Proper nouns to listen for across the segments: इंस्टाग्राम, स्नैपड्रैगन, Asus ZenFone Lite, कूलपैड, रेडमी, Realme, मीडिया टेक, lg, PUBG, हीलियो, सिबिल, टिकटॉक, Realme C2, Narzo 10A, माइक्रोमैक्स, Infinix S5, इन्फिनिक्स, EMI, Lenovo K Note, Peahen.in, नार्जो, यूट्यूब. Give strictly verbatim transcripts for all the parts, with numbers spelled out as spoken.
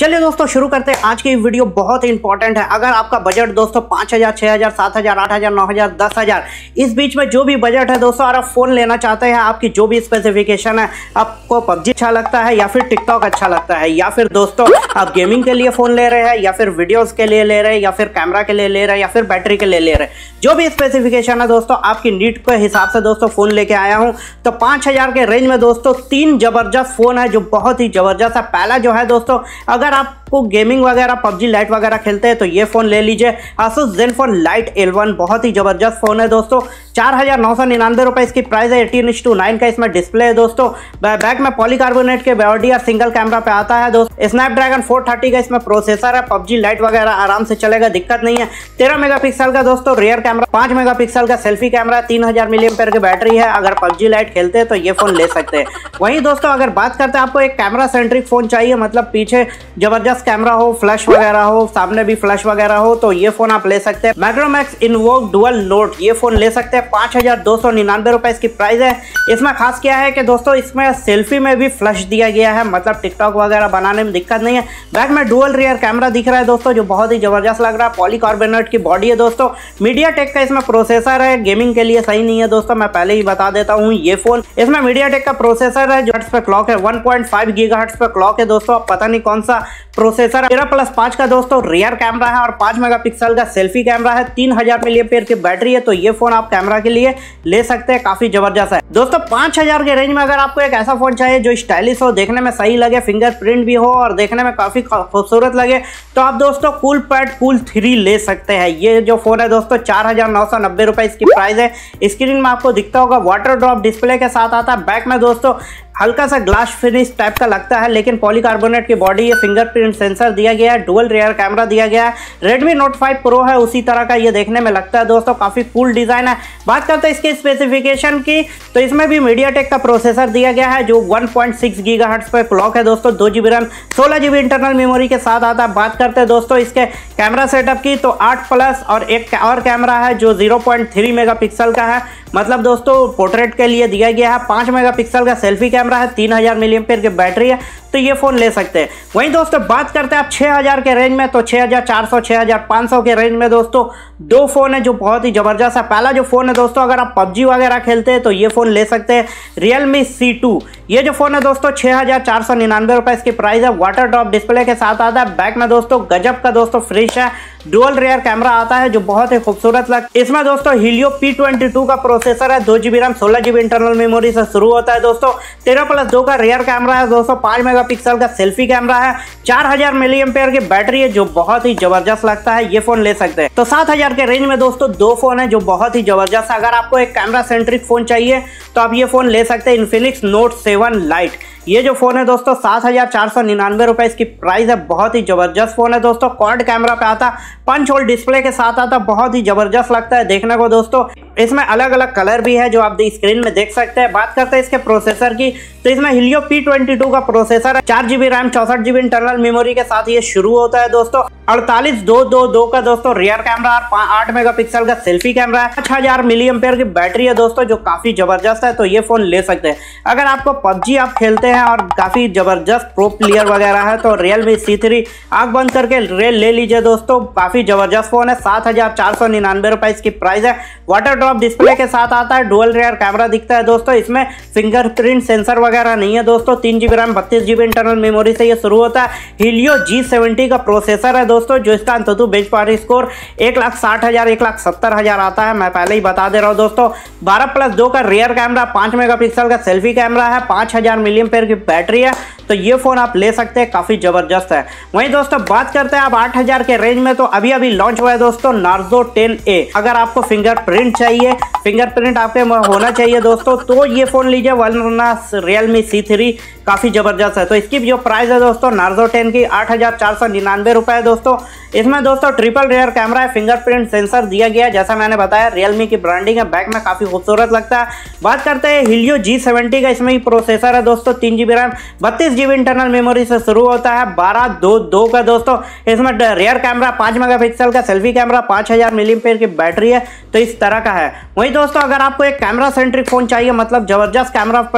चलिए दोस्तों शुरू करते हैं आज की वीडियो। बहुत ही इंपॉर्टेंट है। अगर आपका बजट दोस्तों पाँच हज़ार, छह हज़ार, सात हज़ार, आठ हज़ार, नौ हज़ार, दस हज़ार इस बीच में जो भी बजट है दोस्तों, और आप फ़ोन लेना चाहते हैं, आपकी जो भी स्पेसिफिकेशन है, आपको पबजी अच्छा लगता है या फिर टिकटॉक अच्छा लगता है, या फिर दोस्तों आप गेमिंग के लिए फ़ोन ले रहे हैं या फिर वीडियोज़ के लिए ले रहे हैं या फिर कैमरा के लिए ले रहे हैं या फिर बैटरी के लिए ले रहे हैं, जो भी स्पेसिफिकेशन है दोस्तों आपकी नीड के हिसाब से दोस्तों फ़ोन लेके आया हूँ। तो पाँच हज़ार के रेंज में दोस्तों तीन ज़बरदस्त फ़ोन है जो बहुत ही ज़बरदस्त है। पहला जो है दोस्तों, अगर आपको गेमिंग वगैरह पबजी लाइट वगैरह खेलते हैं तो ये फ़ोन ले लीजिए, Asus ZenFone Lite L one. बहुत ही ज़बरदस्त फ़ोन है दोस्तों। चार हज़ार नौ सौ निन्यानवे रुपये इसकी प्राइस है। एटीन इंच टू नाइन का इसमें डिस्प्ले है दोस्तों। बैक में पॉलीकार्बोनेट के बॉडी और सिंगल कैमरा पे आता है दोस्तों। स्नैपड्रैगन फोर थर्टी का इसमें प्रोसेसर है। पबजी लाइट वगैरह आराम से चलेगा, दिक्कत नहीं है। तेरह मेगा पिक्सल का दोस्तों रियर कैमरा, पाँच मेगा पिक्सल का सेल्फी कैमरा, तीन हज़ार मिली एम्पेयर की बैटरी है। अगर पबजी लाइट खेलते हैं तो ये फ़ोन ले सकते हैं। वहीं दोस्तों अगर बात करते हैं, आपको एक कैमरा सेंट्रिक फ़ोन चाहिए, मतलब पीछे जबरदस्त कैमरा हो, फ्लैश वगैरह हो, सामने भी फ्लैश वगैरह हो, तो ये फोन आप ले सकते हैं। माइक्रोमैक्स इन्फिनिक्स डुअल नोट ये फोन ले सकते हैं। पाँच हज़ार दो सौ निन्यानवे रुपये इसकी प्राइस है। इसमें खास क्या है कि दोस्तों इसमें सेल्फी में भी फ्लैश दिया गया है, मतलब टिकटॉक वगैरह बनाने में दिक्कत नहीं है। बैक में डुअल रियर कैमरा दिख रहा है दोस्तों, जो बहुत ही ज़बरदस्त लग रहा है। पॉलीकार्बोनेट की बॉडी है दोस्तों। मीडिया टेक का इसमें प्रोसेसर है, गेमिंग के लिए सही नहीं है दोस्तों, मैं पहले ही बता देता हूँ। ये फोन इसमें मीडिया टेक का प्रोसेसर है, जो हर्ट्स पे क्लॉक है, one point five gigahertz पे क्लॉक है दोस्तों। अब पता नहीं कौन सा प्रोसेसर। तेरह प्लस पाँच का दोस्तों रियर कैमरा है और पाँच मेगापिक्सल का सेल्फी कैमरा है। तीन हजार मिली एम्पियर की बैटरी है, तो ये फोन आप कैमरा के लिए ले सकते हैं, काफी जबरदस्त है दोस्तों। पाँच हजार के रेंज में अगर आपको एक ऐसा फोन चाहिए जो स्टाइलिश हो, देखने में सही लगे, फिंगरप्रिंट भी हो और देखने में काफी खूबसूरत लगे, तो आप दोस्तों कूलपैड कूल थ्री ले सकते हैं। ये जो फोन है दोस्तों चार हजार नौ सौ नब्बे रुपए इसकी प्राइस है। स्क्रीन में आपको दिखता होगा वाटर ड्रॉप डिस्प्ले के साथ आता है। बैक में दोस्तों हल्का सा ग्लास फिनिश टाइप का लगता है, लेकिन पॉलीकार्बोनेट की बॉडी है, फिंगरप्रिंट सेंसर दिया गया है, डुअल रियर कैमरा दिया गया है। रेडमी नोट फाइव प्रो है, उसी तरह का ये देखने में लगता है दोस्तों, काफ़ी कूल डिज़ाइन है। बात करते हैं इसके स्पेसिफिकेशन की, तो इसमें भी मीडियाटेक का प्रोसेसर दिया गया है, जो one point six gigahertz पर क्लॉक है दोस्तों। दो जी बी रैम, सोलह जी बी इंटरनल मेमोरी के साथ आता है। बात करते हैं दोस्तों इसके कैमरा सेटअप की, तो आठ प्लस और एक और कैमरा है जो zero point three megapixel का है, मतलब दोस्तों पोर्ट्रेट के लिए दिया गया है। पाँच मेगा पिक्सल का सेल्फी कैमरा है, तीन हज़ार मिली एम्पियर की बैटरी है, तो ये फ़ोन ले सकते हैं। वहीं दोस्तों बात करते हैं आप छह हज़ार के रेंज में, तो छह हज़ार चार सौ, छह हज़ार पाँच सौ के रेंज में दोस्तों दो फ़ोन है जो बहुत ही ज़बरदस्त है। पहला जो फ़ोन है दोस्तों, अगर आप पबजी वगैरह खेलते हैं तो ये फ़ोन ले सकते हैं, Realme सी टू। ये जो फ़ोन है दोस्तों छः हज़ार चार सौ निन्यानवे रुपये इसकी प्राइस है। वाटर ड्रॉप डिस्प्ले के साथ आता है। बैक में दोस्तों गजब का दोस्तों फ्रिश है, डुअल रियर कैमरा आता है जो बहुत ही खूबसूरत लगता है। इसमें दोस्तों हीलियो पी ट्वेंटी टू का प्रोसेसर है, दो जी बी रैम, सोलह जी बी इंटरनल मेमोरी से शुरू होता है दोस्तों। तेरह प्लस दो का रियर कैमरा है दोस्तों, पाँच मेगा पिक्सल का सेल्फी कैमरा है, चार हज़ार मिली एम्पेयर की बैटरी है, जो बहुत ही ज़बरदस्त लगता है। ये फ़ोन ले सकते हैं। तो सात हज़ार के रेंज में दोस्तों दो फ़ोन है जो बहुत ही ज़बरदस्त है। अगर आपको एक कैमरा सेंट्रिक फ़ोन चाहिए तो आप ये फ़ोन ले सकते हैं, इन्फिनिक्स नोट सेवन लाइट। ये जो फ़ोन है दोस्तों सात हज़ार चार सौ निन्यानवे रुपये इसकी प्राइस है। बहुत ही ज़बरदस्त फ़ोन है दोस्तों। क्वाड कैमरा पे आता, पंच होल डिस्प्ले के साथ आता, बहुत ही ज़बरदस्त लगता है देखने को दोस्तों। इसमें अलग अलग कलर भी है जो आप स्क्रीन में देख सकते हैं। बात करते हैं इसके प्रोसेसर की, तो इसमें हीलियो पी ट्वेंटी टू का प्रोसेसर है, चार जी बी रैम, चौसठ जी बी इंटरनल मेमोरी के साथ ये शुरू होता है दोस्तों। अड़तालीस दो दो दो का दोस्तों रियर कैमरा और आठ मेगा पिक्सल का सेल्फी कैमरा है। पाँच हज़ार मिली एम्पेयर की बैटरी है दोस्तों, जो काफ़ी ज़बरदस्त है, तो ये फ़ोन ले सकते हैं। अगर आपको पबजी आप खेलते हैं और काफ़ी ज़बरदस्त प्रो प्लेयर वगैरह है, तो रियलमी सी थ्री आँख बंद करके रेल ले लीजिए दोस्तों, काफ़ी ज़बरदस्त फ़ोन है। सात हज़ार चार सौ निन्यानवे रुपये इसकी प्राइस है। वाटर ड्रॉप डिस्प्ले के साथ आता है, डुअल रियर कैमरा दिखता है दोस्तों। इसमें फिंगरप्रिंट सेंसर वगैरह नहीं है दोस्तों। तीन जी बी रैम, बत्तीस जी बी इंटरनल मेमोरी से ये शुरू होता है। हीलियो जी सेवेंटी का प्रोसेसर है दोस्तों, जो इसका अंततः बेंच पारी स्कोर एक लाख साठ हज़ार एक लाख सत्तर हज़ार आता है, मैं पहले ही बता दे रहा हूँ दोस्तों। बारह प्लस दो का रियर कैमरा, पाँच मेगा पिक्सल का सेल्फी कैमरा है, पाँच हज़ार मिली एम्पेयर की बैटरी है, तो ये फ़ोन आप ले सकते हैं, काफ़ी ज़बरदस्त है। वहीं दोस्तों बात करते हैं आप आठ हज़ार के रेंज में, तो अभी अभी लॉन्च हुआ है दोस्तों नार्जो टेन ए। अगर आपको फिंगरप्रिंट चाहिए, फिंगरप्रिंट आपके होना चाहिए दोस्तों, तो ये फ़ोन लीजिए, वरना रियलमी सी थ्री काफ़ी ज़बरदस्त है। तो इसकी जो प्राइस है दोस्तों नार्जो टेन की आठ हज़ार चार सौ निन्यानवे रुपये है दोस्तों। इसमें दोस्तों ट्रिपल रियर कैमरा है, फिंगरप्रिंट सेंसर दिया गया है, जैसा मैंने बताया रियलमी की ब्रांडिंग है। बैक में काफ़ी खूबसूरत लगता है। बात करते हैं हीलियो जी सेवेंटी का, इसमें ही प्रोसेसर है दोस्तों, तीन जी बी रैम, बत्तीस जी बी इंटरनल मेमोरी से शुरू होता है। बारह दो दो का दोस्तों इसमें रियर कैमरा, पाँच मेगा पिक्सल का सेल्फी कैमरा, पाँच हज़ार मिली एम्पियर की बैटरी है, तो इस तरह का है। वहीं दोस्तों अगर आपको एक कैमरा सेंट्रिक फ़ोन चाहिए, मतलब ज़बरदस्त कैमरा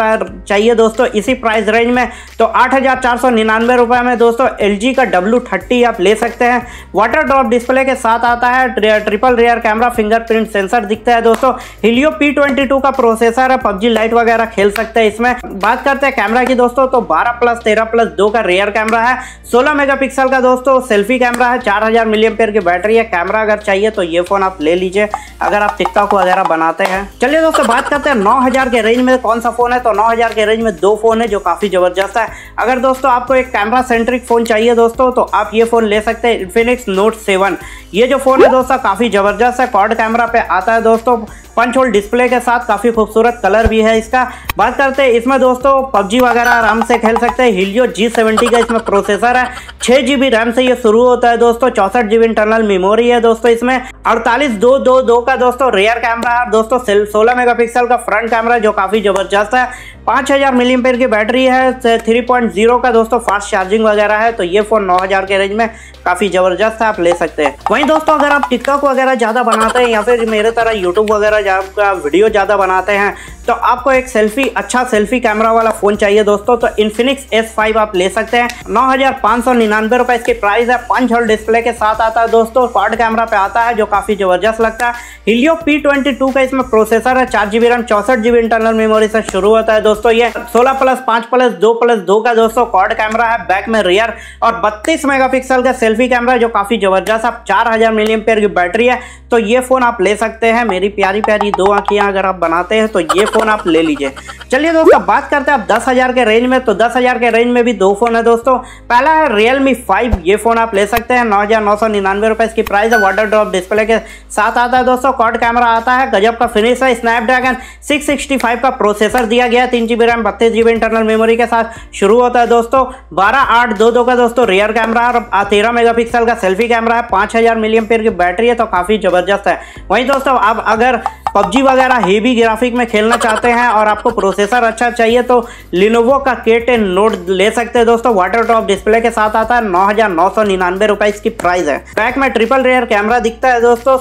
चाहिए दोस्तों, इसी प्राइस रेंज में तो आठ हज़ार चार सौ निन्यानवे रुपये में दोस्तों एल जी का डब्लू थर्टी आप ले सकते हैं। वाटर ड्रॉप डिस्प्ले के साथ आता है, triple rear camera, fingerprint sensor दिखता है दोस्तों, हिलियो पी ट्वेंटी टू का प्रोसेसर है, पबजी लाइट वगैरह खेल सकते हैं इसमें। बात करते हैं कैमरा की दोस्तों, तो बारह प्लस तेरह प्लस दो का रियर कैमरा है, सोलह मेगापिक्सल का दोस्तों सेल्फी कैमरा है, चार हज़ार मिलियन पेयर की बैटरी है। कैमरा अगर चाहिए तो ये फोन आप ले लीजिए अगर आप टिकटॉक वगैरह बनाते हैं। चलिए दोस्तों बात करते हैं नौ हज़ार के रेंज में कौन सा फोन है, तो नौ हज़ार के रेंज में दो फोन है जो काफी जबरदस्त है। अगर दोस्तों आपको एक कैमरा सेंट्रिक फोन चाहिए दोस्तों तो आप ये फोन ले सकते हैं, इन्फिनिक्स नोट सेवन। ये जो फोन है दोस्तों काफी जबरदस्त है, क्वाड कैमरा पे आता है दोस्तों, पंच होल डिस्प्ले के साथ, काफी खूबसूरत कलर भी है इसका। बात करते हैं इसमें दोस्तों पबजी वगैरह आराम से खेल सकते हैं, हिलियो जी सेवेंटी का इसमें प्रोसेसर है, छह जीबी रैम से ये शुरू होता है दोस्तों, चौसठ जीबी इंटरनल मेमोरी है दोस्तों इसमें, अड़तालीस दो दो दो का दोस्तों रियर कैमरा है दोस्तों, सोलह मेगापिक्सल का फ्रंट कैमरा जो काफी जबरदस्त है, पाँच हज़ार मिली एम्पेयर की बैटरी है, थ्री पॉइंट जीरो का दोस्तों फास्ट चार्जिंग वगैरह है। तो ये फोन नौ हज़ार के रेंज में काफ़ी ज़बरदस्त है, आप ले सकते हैं। वहीं दोस्तों अगर आप टिकटॉक वगैरह ज़्यादा बनाते हैं या फिर मेरे तरह यूट्यूब वगैरह का वीडियो ज़्यादा बनाते हैं तो आपको एक सेल्फी अच्छा सेल्फी कैमरा वाला फ़ोन चाहिए दोस्तों तो इन्फिनिक्स एस फाइव आप ले सकते हैं। नौ हज़ार पाँच सौ निन्यानवे रुपये इसकी प्राइस है, पंच होल डिस्प्ले के साथ आता है दोस्तों, क्वाड कैमरा पे आता है जो काफ़ी ज़बरदस्त लगता है, हिलियो पी ट्वेंटी टू का इसमें प्रोसेसर है, चार जीबी रैम चौसठ जीबी इंटरनल मेमोरी से शुरू होता है दोस्तों ये, सोलह प्लस पाँच प्लस दो प्लस दो का दोस्तों क्वाड कैमरा है, बैक में रियर और बत्तीस मेगापिक्सल का सेल्फी कैमरा जो काफ़ी ज़बरदस्त आप, चार हज़ार मिली एम्पेयर की बैटरी है। तो ये फ़ोन आप ले सकते हैं, मेरी प्यारी प्यारी दो आँखियाँ अगर आप बनाते हैं तो ये फ़ोन आप ले लीजिए। चलिए दोस्तों बात करते हैं आप दस हज़ार के रेंज में, तो दस हज़ार के रेंज में भी दो फोन है दोस्तों। पहला है रियलमी फाइव, ये फ़ोन आप ले सकते हैं, नौ हज़ार नौ सौ निन्यानवे रुपये इसकी प्राइस है, वाटर ड्रॉप डिस्प्ले के साथ आता है दोस्तों, क्वाड कैमरा आता है, गजब का फिनिश है, स्नैपड्रैगन सिक्स सिक्सटी फाइव का प्रोसेसर दिया गया है, तीन जीबी रैम बत्तीस जीबी इंटरनल मेमोरी के साथ शुरू होता है दोस्तों, बारह आठ दो दो का दोस्तों रियर कैमरा है, तेरह मेगापिक्सल का सेल्फी कैमरा है, पाँच हज़ार मिली एम्पेयर की बैटरी है तो काफ़ी ज़बरदस्त है। वहीं दोस्तों आप अगर पबजी वगैरह हेवी ग्राफिक में खेलना चाहते हैं और आपको प्रोसेसर अच्छा चाहिए तो लिनोवो का के नोट ले सकते हैं दोस्तों, वाटर ड्रॉप डिस्प्ले के साथ आता है, नौ हज़ार नौ सौ निन्यानवे रुपये इसकी प्राइस है। बैक में ट्रिपल रेयर कैमरा दिखता है दोस्तों,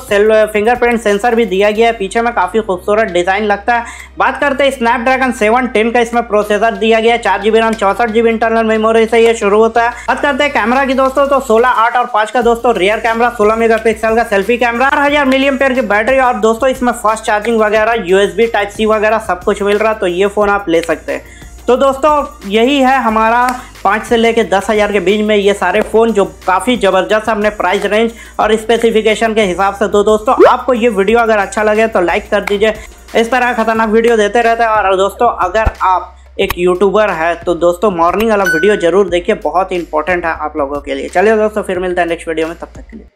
फिंगरप्रिंट सेंसर भी दिया गया है, पीछे में काफ़ी खूबसूरत डिज़ाइन लगता है। बात करते हैं स्नैपड्रैगन सेवन टेन का इसमें प्रोसेसर दिया गया है, चार जीबी रैम चौसठ जीबी इंटरनल मेमोरी से ये शुरू होता है। बात करते हैं कैमरा की दोस्तों, तो सोलह आठ और पाँच का दोस्तों रियर कैमरा, सोलह मेगा पिक्सल का सेल्फी कैमरा, चार हज़ार मिली एम्पेयर की बैटरी और दोस्तों इसमें फास्ट चार्जिंग वगैरह, यूएसबी टाइप सी वगैरह सब कुछ मिल रहा है तो ये फ़ोन आप ले सकते हैं। तो दोस्तों यही है हमारा पाँच से लेके दस हज़ार के बीच में ये सारे फ़ोन जो काफ़ी ज़बरदस्त अपने प्राइस रेंज और स्पेसिफिकेशन के हिसाब से। तो दोस्तों आपको ये वीडियो अगर अच्छा लगे तो लाइक कर दीजिए, इस तरह खतरनाक वीडियो देते रहते हैं। और दोस्तों अगर आप एक यूट्यूबर है तो दोस्तों मॉर्निंग वाला वीडियो जरूर देखिए, बहुत इंपॉर्टेंट है आप लोगों के लिए। चलिए दोस्तों फिर मिलते हैं नेक्स्ट वीडियो में, तब तक के लिए।